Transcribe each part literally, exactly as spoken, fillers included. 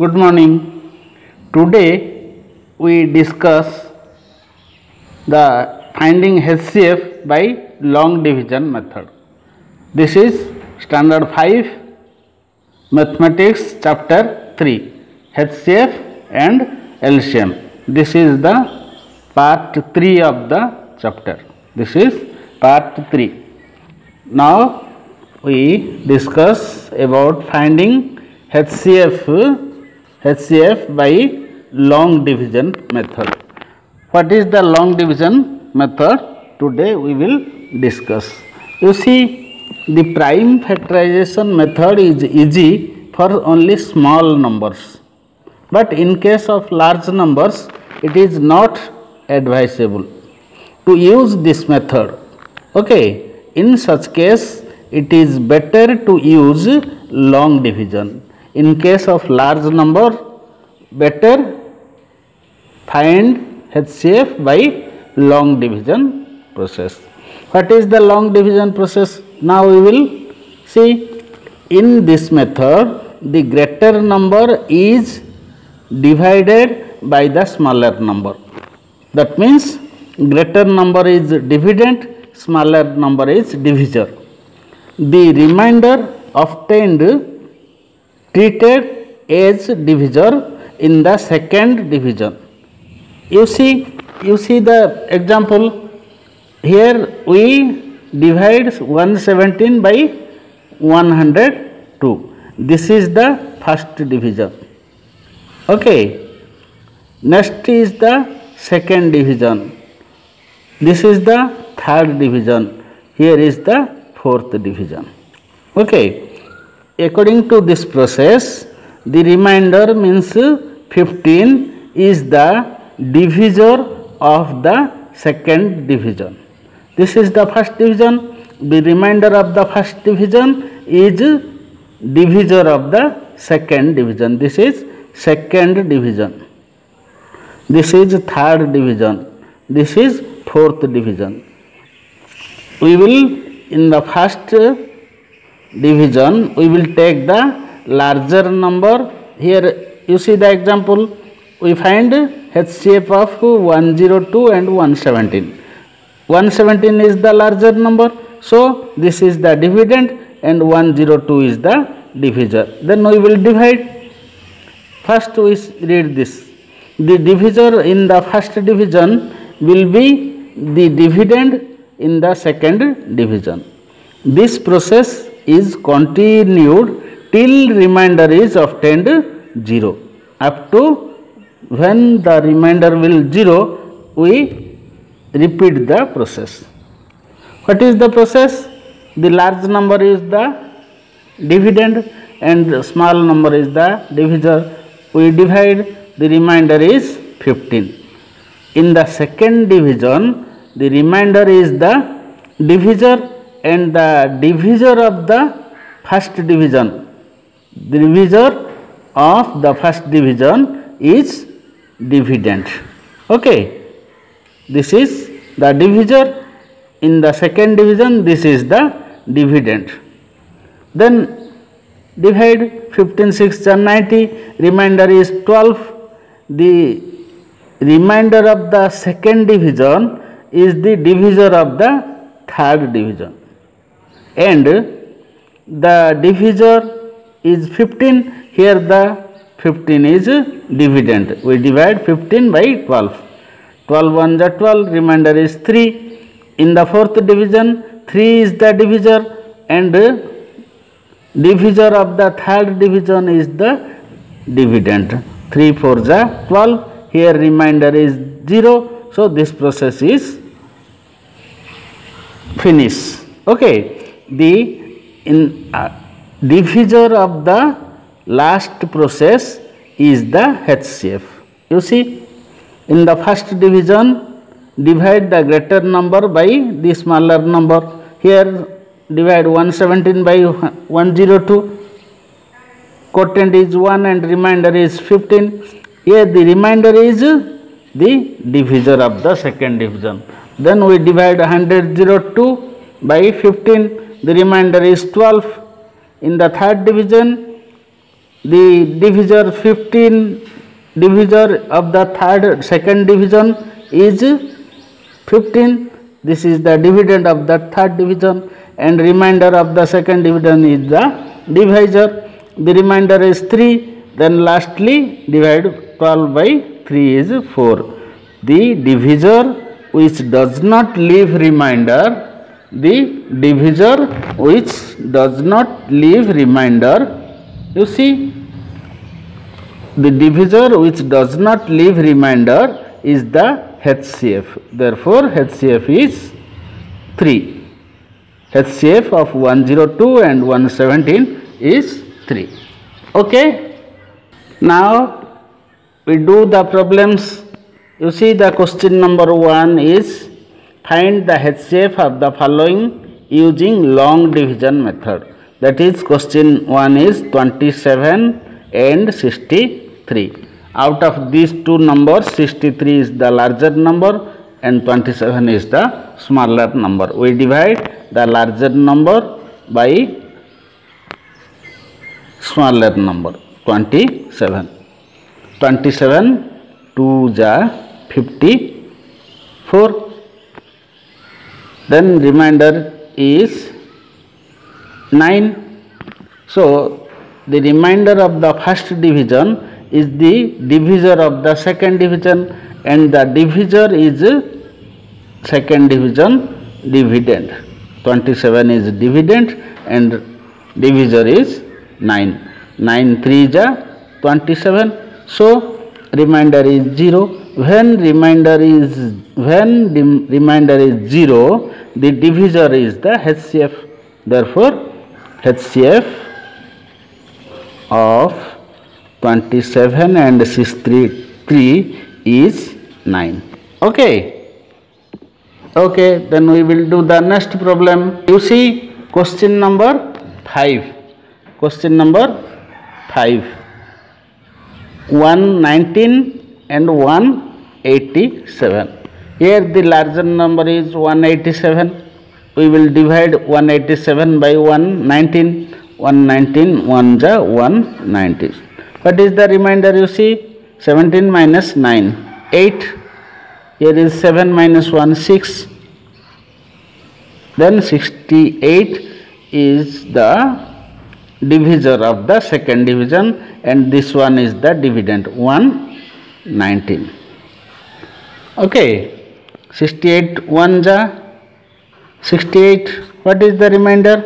Good morning. Today we discuss the finding H C F by long division method. This is standard five mathematics chapter three, H C F and L C M. This is the part three of the chapter. This is part three. Now we discuss about finding H C F H C F by long division method. What is the long division method? Today we will discuss. You see, the prime factorization method is easy for only small numbers, but in case of large numbers it is not advisable to use this method. Okay, in such case it is better to use long division. In case of large number, better find H C F by long division process. What is the long division process? Now we will see. In this method, the greater number is divided by the smaller number. That means greater number is dividend, smaller number is divisor. The remainder obtained treated as divisor in the second division. You see, you see the example. Here we divide one seventeen by one hundred two. This is the first division. Okay. Next is the second division. This is the third division. Here is the fourth division. Okay. According to this process, the remainder, means fifteen, is the divisor of the second division. This is the first division. The remainder of the first division is divisor of the second division. This is second division. This is third division. This is fourth division. We will, in the first division, we will take the larger number. Here you see the example. We find H C F of one hundred two and one seventeen. one seventeen is the larger number, so this is the dividend and one hundred two is the divisor. Then we will divide. First we read this. The divisor in the first division will be the dividend in the second division. This process is continued till remainder is obtained zero. Up to when the remainder will zero, we repeat the process. What is the process? The large number is the dividend and the small number is the divisor. We divide. The remainder is fifteen. In the second division, the remainder is the divisor and the divisor of the first division. The divisor of the first division is dividend. Okay, this is the divisor. In the second division, this is the dividend. Then divide fifteen, six and ninety. Remainder is twelve. The remainder of the second division is the divisor of the third division. And the divisor is fifteen. Here the fifteen is dividend. We divide fifteen by twelve. twelve ones are twelve. Remainder is three. In the fourth division, three is the divisor, and divisor of the third division is the dividend. three fours are twelve. Here remainder is zero. So this process is finished. Okay. The in uh, divisor of the last process is the H C F. You see, in the first division, divide the greater number by the smaller number. Here divide one seventeen by one hundred two. Quotient is one and remainder is fifteen. Here the remainder is the divisor of the second division. Then we divide one hundred two by fifteen. The remainder is twelve. In the third division, the divisor fifteen divisor of the third second division is fifteen. This is the dividend of the third division, and remainder of the second division is the divisor. The remainder is three. Then lastly divide twelve by three is four. The divisor which does not leave remainder, the divisor which does not leave remainder. You see, the divisor which does not leave remainder is the H C F. Therefore, H C F is three. H C F of one hundred two and one hundred seventeen is three. Okay. Now we do the problems. You see, the question number one is find the H C F of the following using long division method. That is, question one is twenty-seven and sixty-three. Out of these two numbers, sixty-three is the larger number and twenty-seven is the smaller number. We divide the larger number by smaller number, twenty-seven. twenty-seven, two ja fifty-four. Then remainder is nine. So the remainder of the first division is the divisor of the second division, and the divisor is second division dividend. twenty-seven is dividend and divisor is nine. nine three is twenty-seven. So remainder is zero. When remainder is when remainder is zero, the divisor is the H C F. Therefore, H C F of twenty-seven and sixty-three is nine. Okay. Okay. Then we will do the next problem. You see, question number five. Question number five. one nineteen and one eighty-seven. Here the larger number is one eighty-seven. We will divide one eighty-seven by one nineteen. one nineteen, one ja one ninety. What is the remainder? You see, seventeen minus nine, eight. Here is seven minus one, six. Then sixty-eight is the divisor of the second division, and this one is the dividend, one nineteen. Okay, sixty-eight, one ja sixty-eight. What is the remainder?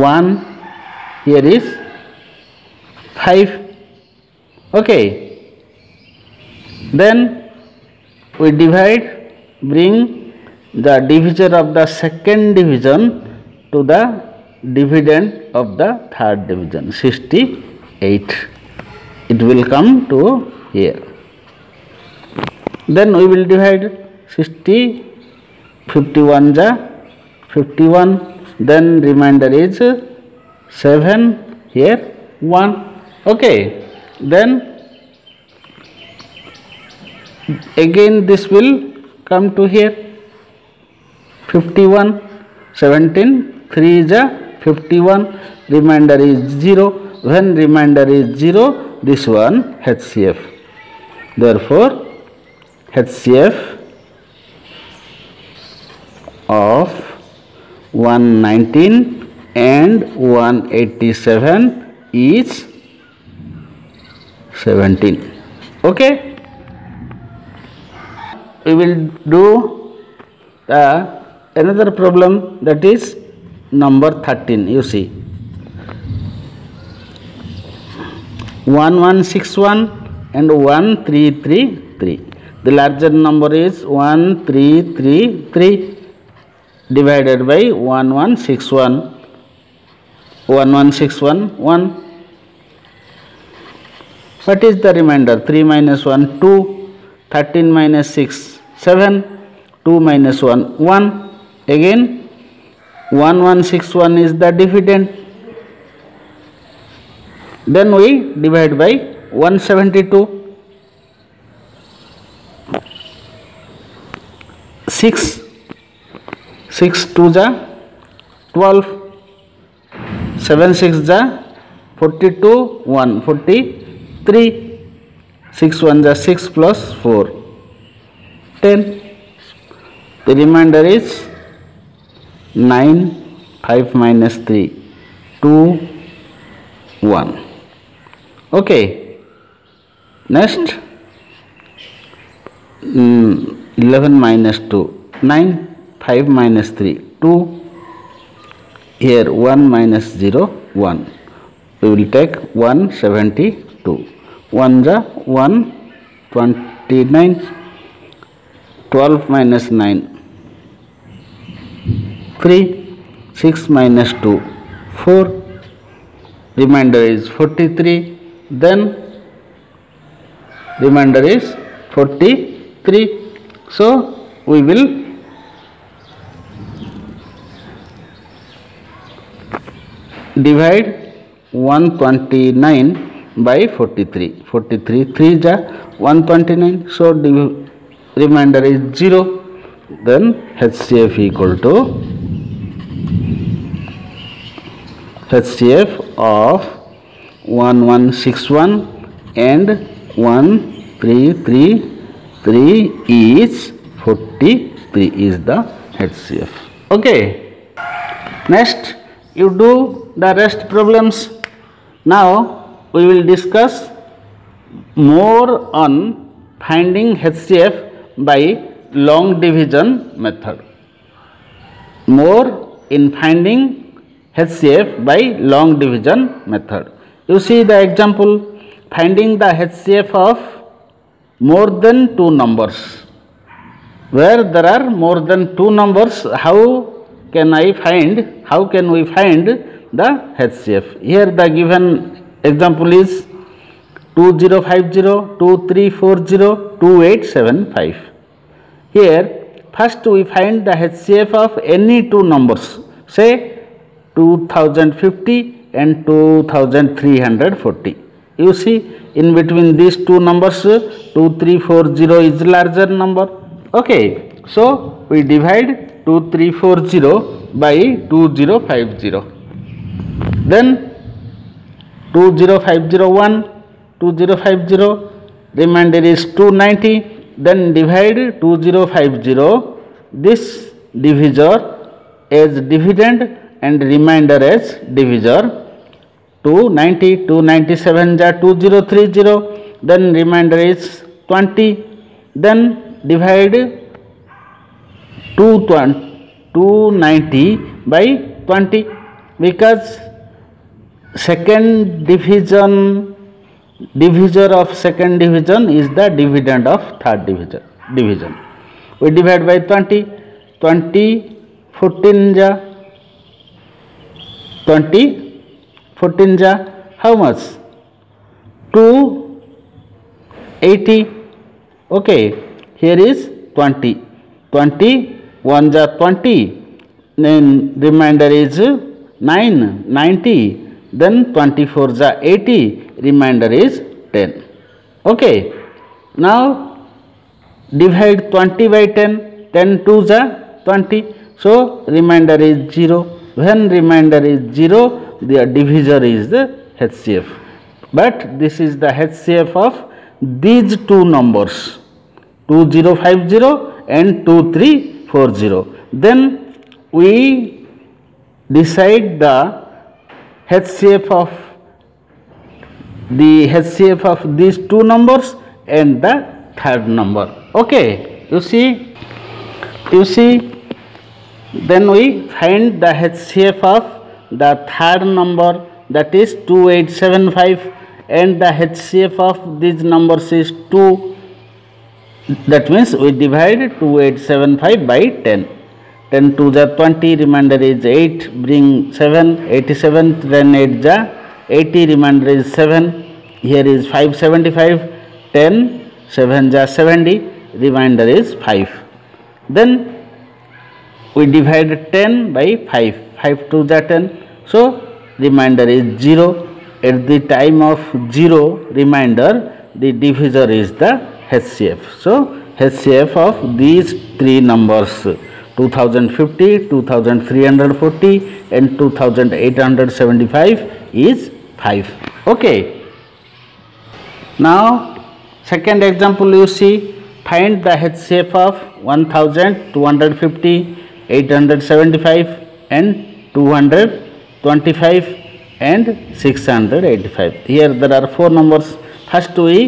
one. Here is five. Okay. Then we divide, bring the divisor of the second division to the dividend of the third division, sixty-eight. It will come to here. Then we will divide sixty. fifty-one ja fifty-one, then remainder is seven, here one. Okay, then again this will come to here, fifty-one, seventeen, three ja fifty-one, remainder is zero. When remainder is zero, this one H C F. Therefore, H C F of one nineteen and one eighty-seven is seventeen. Okay, we will do uh, another problem, that is number thirteen. You see, one one six one and one three three three. The larger number is one three three three. Divided by one one six one, one one six one, one. What is the remainder? three minus one, two, thirteen minus six, seven, two minus one, one. Again, one one six one is the dividend. Then we divide by one seventy-two, six. six two ja twelve, seven six ja forty-two, one, forty-three. six ones are six plus four, ten. The remainder is nine, five minus three, two, one. Okay, next mm, eleven minus two, nine, five minus three, two. Here one minus zero, one. We will take one seventy-two. one is one, twenty-nine. twelve minus nine, three. six minus two, four. Remainder is forty-three. Then remainder is forty-three. So we will divide one twenty-nine by forty-three. forty-three, three is one twenty-nine. So the remainder is zero. Then H C F equal to H C F of one one six one and one three three three is forty-three is the H C F. Okay. Next you do the rest problems. Now we will discuss more on finding H C F by long division method. More in finding H C F by long division method. You see the example, finding the H C F of more than two numbers. Where there are more than two numbers, how can I find, how can we find the H C F? Here the given example is two zero five zero, two three four zero, two eight seven five. Here first we find the H C F of any two numbers, say two thousand fifty and two thousand three hundred forty. You see in between these two numbers two three four zero is larger number. Okay, so we divide two three four zero by two thousand fifty. Then two zero five zero, one, two zero five zero, remainder is two ninety. Then divide two thousand fifty, this divisor as dividend and remainder as divisor. Two ninety, two ninety-seven is two thousand thirty, then remainder is twenty. Then divide two ninety by twenty, because second division, divisor of second division is the dividend of third division. Division. We divide by twenty. twenty, fourteen, twenty, fourteen, how much? two eighty. Okay, here is twenty. twenty, one is twenty, then remainder is nine, ninety. Then twenty-four is eighty, remainder is ten. Okay. Now divide twenty by ten, ten twos are twenty. So remainder is zero. When remainder is zero, the divisor is the H C F. But this is the H C F of these two numbers, two thousand fifty and two three four zero. Then we decide the H C F of the H C F of these two numbers and the third number. Okay, you see, you see. Then we find the H C F of the third number, that is two eight seven five, and the H C F of these numbers is two. That means we divide two eight seven five by ten. ten twos are twenty, remainder is eight, bring seven, eighty-seven, then eight is eighty, remainder is seven, here is five seventy-five, ten, seven is seventy, remainder is five. Then we divide ten by five, five twos are ten, so remainder is zero. At the time of zero remainder, the divisor is the H C F. So H C F of these three numbers, two thousand fifty, two thousand three hundred forty and two thousand eight hundred seventy-five is five. Okay. Now second example you see, find the H C F of one thousand two hundred fifty, eight hundred seventy-five and two hundred twenty-five and six hundred eighty-five. Here there are four numbers. First we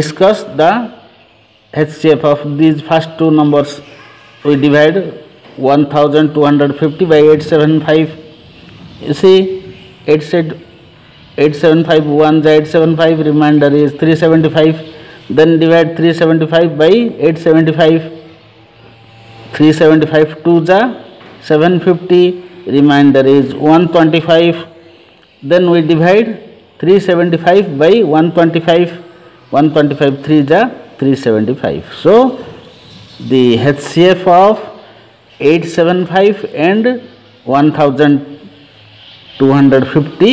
discuss the H C F of these first two numbers. We divide one thousand two hundred fifty by eight hundred seventy-five. You see, eight hundred seventy-five, one is eight hundred seventy-five, remainder is three hundred seventy-five. Then divide three hundred seventy-five by eight hundred seventy-five. three hundred seventy-five, two is seven hundred fifty, remainder is one hundred twenty-five. Then we divide three hundred seventy-five by one hundred twenty-five. one hundred twenty-five, three is three hundred seventy-five. So the H C F of eight hundred seventy-five and one thousand two hundred fifty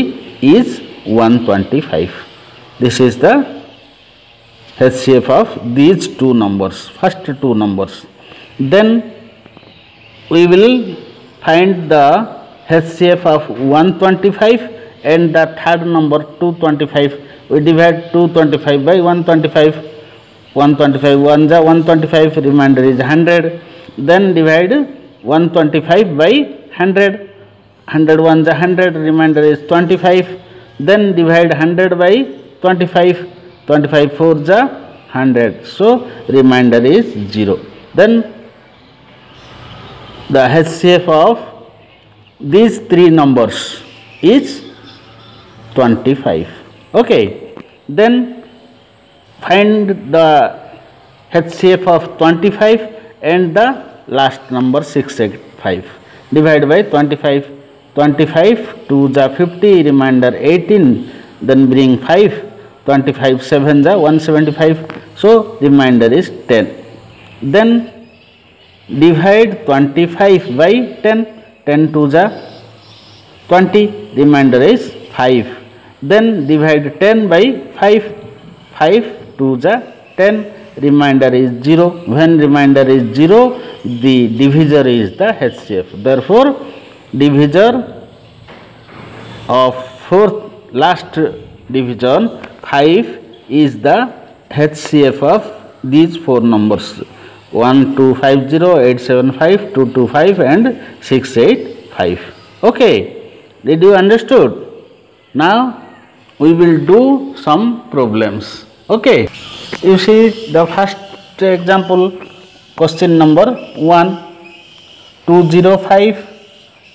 is one hundred twenty-five. This is the H C F of these two numbers, first two numbers. Then we will find the H C F of one hundred twenty-five and the third number two hundred twenty-five. We divide two hundred twenty-five by one hundred twenty-five. one hundred twenty-five, one is one hundred twenty-five, remainder is one hundred. Then divide one hundred twenty-five by one hundred. one hundred, one is one hundred, remainder is twenty-five. Then divide one hundred by twenty-five. twenty-five, four is one hundred. So remainder is zero. Then the H C F of these three numbers is twenty-five. Okay. Then find the H C F of twenty-five and the last number six hundred eighty-five. Divide by twenty-five. twenty-five, two is fifty, remainder eighteen. Then bring five. twenty-five, seven is one hundred seventy-five. So remainder is ten. Then divide twenty-five by ten. ten, two is twenty, remainder is five. Then divide ten by five. five, two is ten, remainder is zero. When remainder is zero, the divisor is the H C F. Therefore, divisor of fourth last division five is the H C F of these four numbers: one two five zero, eight seven five, two two five and six eight five. Okay, did you understood? Now we will do some problems. Okay, you see the first example, question number one, two hundred five,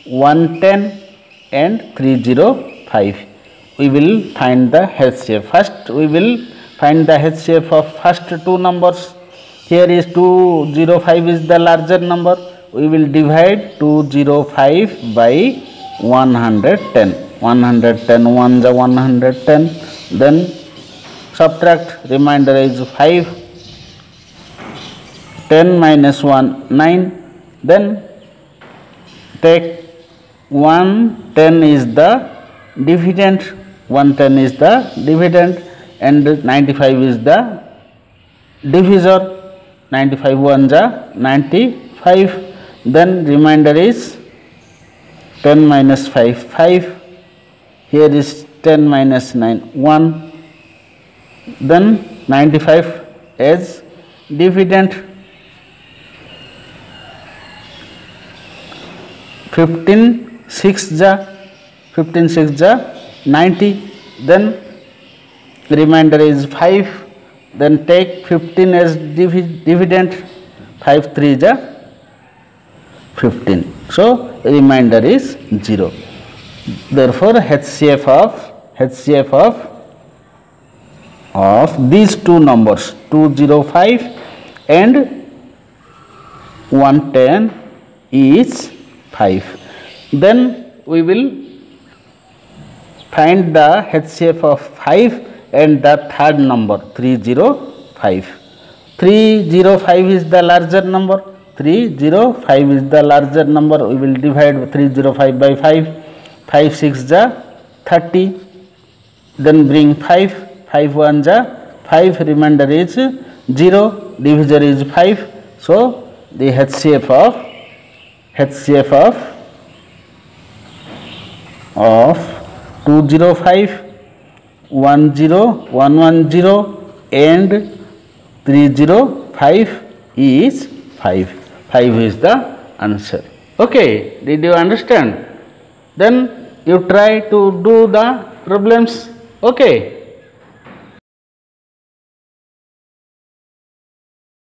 one hundred ten and three hundred five. We will find the H C F. First we will find the H C F of first two numbers. Here is two hundred five is the larger number. We will divide two hundred five by one hundred ten. one hundred ten, one is one hundred ten, then subtract, remainder is five. ten minus one, nine. Then take one hundred ten is the dividend, one hundred ten is the dividend, and ninety-five is the divisor. ninety-five, one is ninety-five, then remainder is ten minus five, five. Here is ten minus nine, one. Then ninety-five as dividend. fifteen, six ja, fifteen, six ja, ninety. Then remainder is five. Then take fifteen as divi dividend. five, three ja, fifteen. So remainder is zero. Therefore, HCF of HCF of of these two numbers two hundred five and one hundred ten is five. Then we will find the H C F of five and the third number three hundred five. three hundred five is the larger number. three hundred five is the larger number. We will divide three hundred five by five. five, six is thirty, then bring five, five, one is five, remainder is zero, divisor is five. So the HCF of HCF of of two zero five, one zero, one one zero and three zero five is five. five is the answer. Okay, did you understand? Then you try to do the problems. Okay.